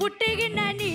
Putty गिन्नानी।